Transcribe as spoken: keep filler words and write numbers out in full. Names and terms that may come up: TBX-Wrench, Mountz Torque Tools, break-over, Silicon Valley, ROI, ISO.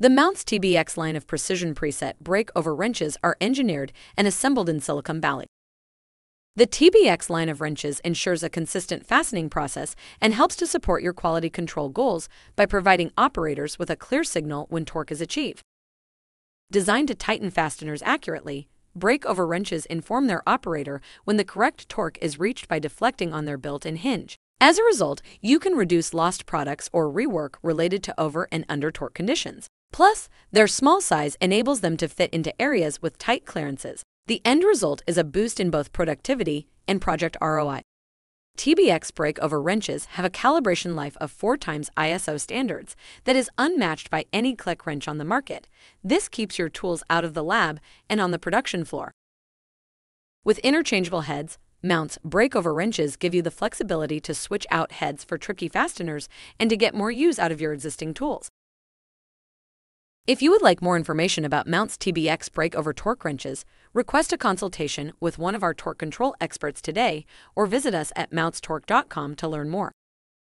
The Mountz T B X line of precision preset breakover wrenches are engineered and assembled in Silicon Valley. The T B X line of wrenches ensures a consistent fastening process and helps to support your quality control goals by providing operators with a clear signal when torque is achieved. Designed to tighten fasteners accurately, breakover wrenches inform their operator when the correct torque is reached by deflecting on their built-in hinge. As a result, you can reduce lost products or rework related to over and under torque conditions. Plus, their small size enables them to fit into areas with tight clearances. The end result is a boost in both productivity and project R O I. T B X breakover wrenches have a calibration life of four times I S O standards that is unmatched by any click wrench on the market. This keeps your tools out of the lab and on the production floor. With interchangeable heads, Mountz breakover wrenches give you the flexibility to switch out heads for tricky fasteners and to get more use out of your existing tools. If you would like more information about Mountz T B X breakover torque wrenches, request a consultation with one of our torque control experts today or visit us at mountz torque dot com to learn more.